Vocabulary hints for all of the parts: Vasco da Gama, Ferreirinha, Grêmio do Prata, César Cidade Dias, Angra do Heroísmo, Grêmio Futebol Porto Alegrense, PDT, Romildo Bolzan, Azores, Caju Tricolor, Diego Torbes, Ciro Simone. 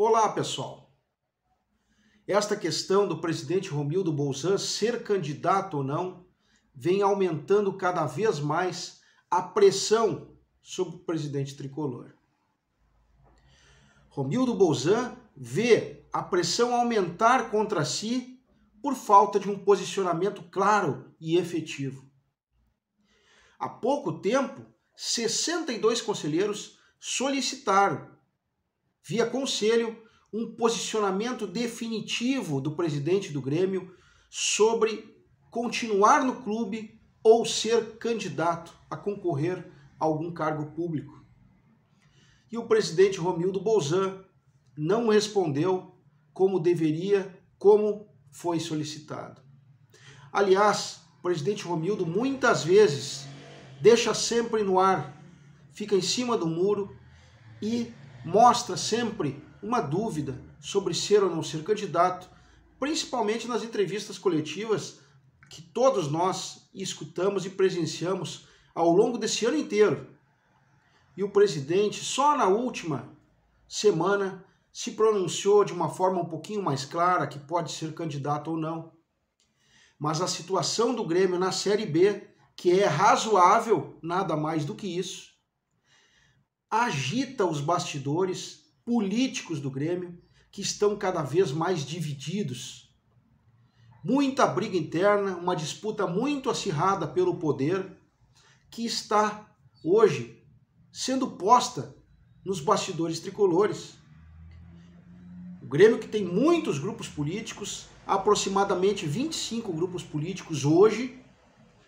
Olá, pessoal. Esta questão do presidente Romildo Bolzan ser candidato ou não vem aumentando cada vez mais a pressão sobre o presidente tricolor. Romildo Bolzan vê a pressão aumentar contra si por falta de um posicionamento claro e efetivo. Há pouco tempo, 62 conselheiros solicitaram, via conselho, um posicionamento definitivo do presidente do Grêmio sobre continuar no clube ou ser candidato a concorrer a algum cargo público. E o presidente Romildo Bolzan não respondeu como deveria, como foi solicitado. Aliás, o presidente Romildo muitas vezes deixa sempre no ar, fica em cima do muro e mostra sempre uma dúvida sobre ser ou não ser candidato, principalmente nas entrevistas coletivas que todos nós escutamos e presenciamos ao longo desse ano inteiro. E o presidente, só na última semana, se pronunciou de uma forma um pouquinho mais clara que pode ser candidato ou não. Mas a situação do Grêmio na Série B, que é razoável, nada mais do que isso, agita os bastidores políticos do Grêmio, que estão cada vez mais divididos. Muita briga interna, uma disputa muito acirrada pelo poder, que está hoje sendo posta nos bastidores tricolores. O Grêmio, que tem muitos grupos políticos, aproximadamente 25 grupos políticos hoje,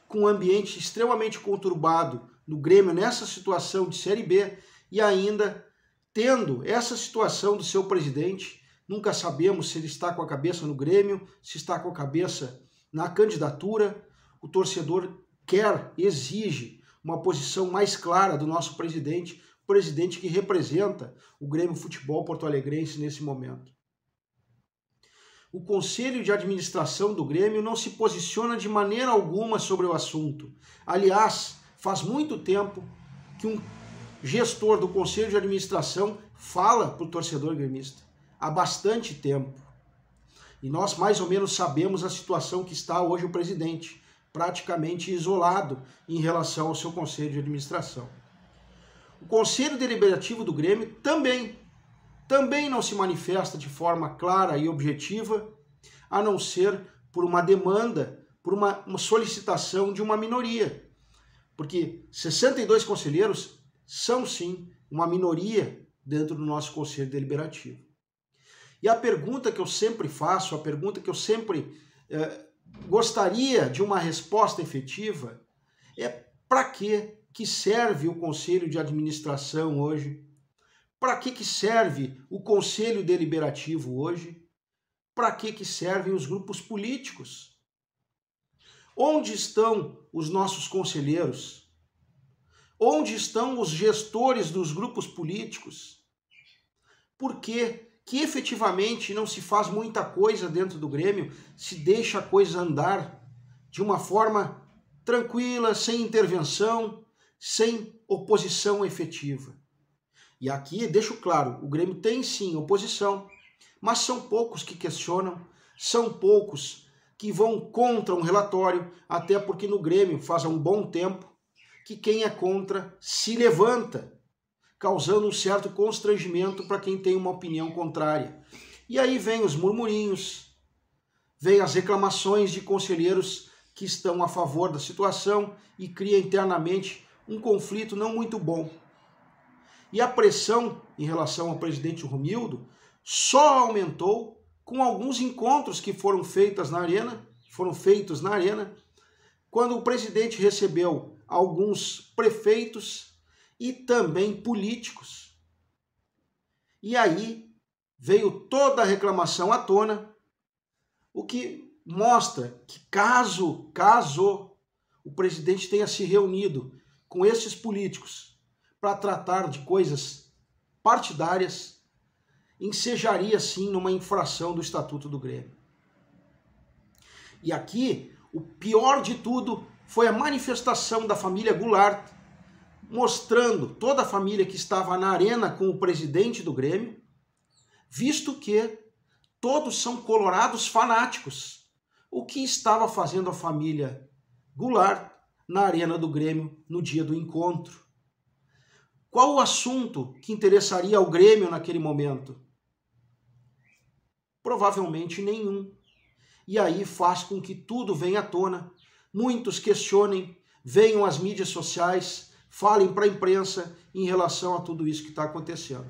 com um ambiente extremamente conturbado no Grêmio nessa situação de Série B e ainda tendo essa situação do seu presidente, nunca sabemos se ele está com a cabeça no Grêmio, se está com a cabeça na candidatura. O torcedor quer, exige uma posição mais clara do nosso presidente, o presidente que representa o Grêmio Futebol Porto Alegrense nesse momento. O Conselho de Administração do Grêmio não se posiciona de maneira alguma sobre o assunto. Aliás, faz muito tempo que um gestor do Conselho de Administração fala para o torcedor gremista. Há bastante tempo. E nós mais ou menos sabemos a situação que está hoje o presidente, praticamente isolado em relação ao seu Conselho de Administração. O Conselho Deliberativo do Grêmio também não se manifesta de forma clara e objetiva, a não ser por uma demanda, por uma solicitação de uma minoria. Porque 62 conselheiros são, sim, uma minoria dentro do nosso Conselho Deliberativo. E a pergunta que eu sempre faço, a pergunta que eu sempre gostaria de uma resposta efetiva é: para que serve o Conselho de Administração hoje? Para que serve o Conselho Deliberativo hoje? Para que servem os grupos políticos? Onde estão os nossos conselheiros? Onde estão os gestores dos grupos políticos? Por que efetivamente não se faz muita coisa dentro do Grêmio, se deixa a coisa andar de uma forma tranquila, sem intervenção, sem oposição efetiva? E aqui, deixo claro, o Grêmio tem sim oposição, mas são poucos que questionam, são poucos que vão contra um relatório, até porque no Grêmio faz há um bom tempo que quem é contra se levanta, causando um certo constrangimento para quem tem uma opinião contrária. E aí vem os murmurinhos, vem as reclamações de conselheiros que estão a favor da situação e cria internamente um conflito não muito bom. E a pressão em relação ao presidente Romildo só aumentou com alguns encontros que foram feitos na arena, quando o presidente recebeu alguns prefeitos e também políticos. E aí veio toda a reclamação à tona, o que mostra que caso o presidente tenha se reunido com esses políticos para tratar de coisas partidárias, ensejaria sim numa infração do Estatuto do Grêmio. E aqui, o pior de tudo foi a manifestação da família Goulart, mostrando toda a família que estava na arena com o presidente do Grêmio, visto que todos são colorados fanáticos, o que estava fazendo a família Goulart na Arena do Grêmio no dia do encontro. Qual o assunto que interessaria ao Grêmio naquele momento? Provavelmente nenhum. E aí faz com que tudo venha à tona. Muitos questionem, venham às mídias sociais, falem para a imprensa em relação a tudo isso que está acontecendo.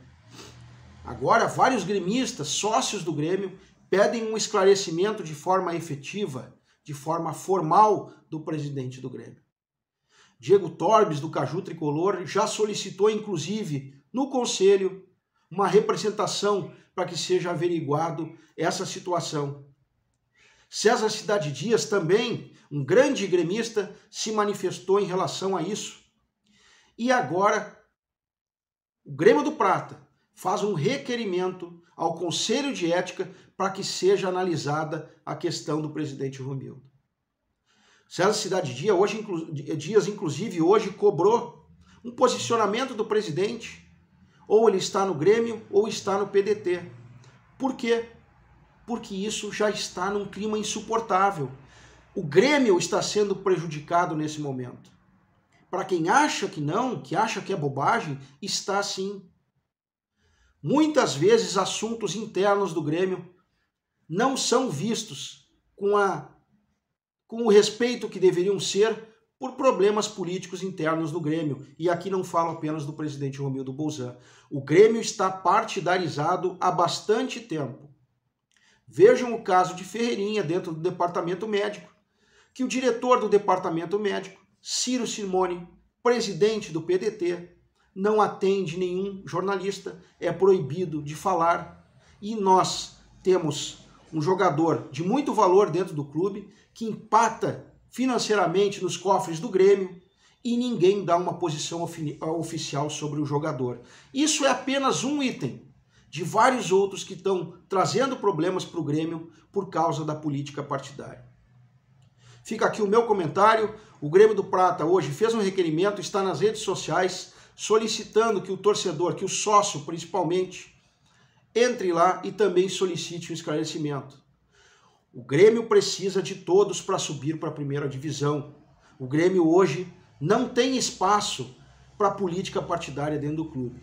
Agora, vários gremistas, sócios do Grêmio, pedem um esclarecimento de forma efetiva, de forma formal, do presidente do Grêmio. Diego Torbes, do Caju Tricolor, já solicitou, inclusive, no Conselho, uma representação para que seja averiguado essa situação. César Cidade Dias também, um grande gremista, se manifestou em relação a isso. E agora, o Grêmio do Prata faz um requerimento ao Conselho de Ética para que seja analisada a questão do presidente Romildo. César Cidade Dias, inclusive, hoje cobrou um posicionamento do presidente. Ou ele está no Grêmio ou está no PDT. Por quê? Porque isso já está num clima insuportável. O Grêmio está sendo prejudicado nesse momento. Para quem acha que não, que acha que é bobagem, está sim. Muitas vezes assuntos internos do Grêmio não são vistos com o respeito que deveriam ser por problemas políticos internos do Grêmio. E aqui não falo apenas do presidente Romildo Bolzan. O Grêmio está partidarizado há bastante tempo. Vejam o caso de Ferreirinha dentro do departamento médico, que o diretor do departamento médico, Ciro Simone, presidente do PDT, não atende nenhum jornalista, é proibido de falar. E nós temos um jogador de muito valor dentro do clube que empata financeiramente nos cofres do Grêmio e ninguém dá uma posição oficial sobre o jogador. Isso é apenas um item de vários outros que estão trazendo problemas para o Grêmio por causa da política partidária. Fica aqui o meu comentário. O Grêmio do Prata hoje fez um requerimento, está nas redes sociais, solicitando que o torcedor, que o sócio principalmente, entre lá e também solicite um esclarecimento. O Grêmio precisa de todos para subir para a primeira divisão. O Grêmio hoje não tem espaço para a política partidária dentro do clube.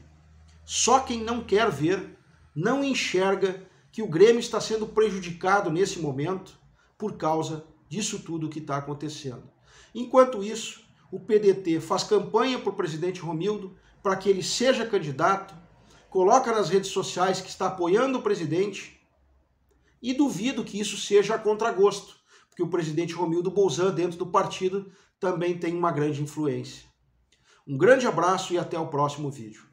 Só quem não quer ver não enxerga que o Grêmio está sendo prejudicado nesse momento por causa disso tudo que está acontecendo. Enquanto isso, o PDT faz campanha para o presidente Romildo para que ele seja candidato, coloca nas redes sociais que está apoiando o presidente e duvido que isso seja a contragosto, porque o presidente Romildo Bolzan dentro do partido também tem uma grande influência. Um grande abraço e até o próximo vídeo.